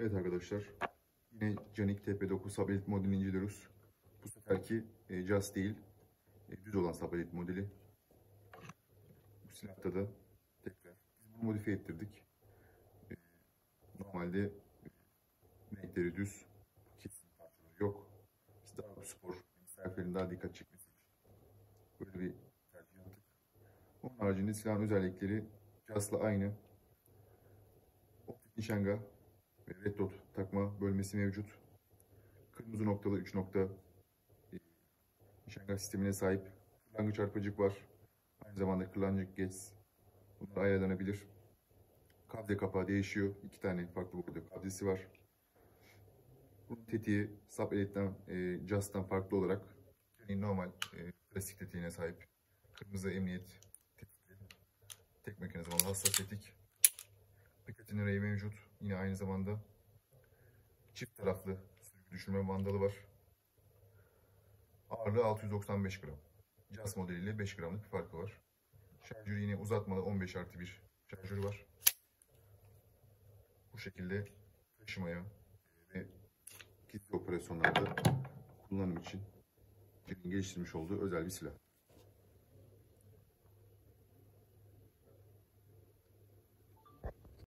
Evet arkadaşlar, yine Canik TP9 SUB Elite modelini inceliyoruz. Bu seferki cas değil, düz olan SUB Elite modeli. Bu silahta da tekrar biz bunu modifiye ettirdik. Normalde renkleri düz, kesin parçaları yok. Biz daha spor misafirlerin daha dikkat çekmesi için böyle bir tercih yaptık. Onun haricinde silahın özellikleri casla aynı. Optik nişanga ve Red dot takma bölmesi mevcut. Kırmızı noktalı 3 nokta nişanga sistemine sahip. Kırlangıç çarpıcık var. Aynı zamanda kırlangıç geç. Bunlar ayarlanabilir. Kabze kapağı değişiyor. 2 tane farklı burada kabzesi var. Bunun tetiği SUB Elite'den, Just'tan farklı olarak yani normal plastik tetiğine sahip. Kırmızı emniyet tetikli. Tek mekanizmalı hassas tetik. Piketin rayı mevcut. Yine aynı zamanda çift taraflı sürgü düşürme bandalı var. Ağırlığı 695 gram. Just modeliyle 5 gramlık bir farkı var. Şarjörü yine uzatmalı 15+1 şarjörü var. Bu şekilde taşımaya ve gizli operasyonlarda kullanım için geliştirmiş olduğu özel bir silah.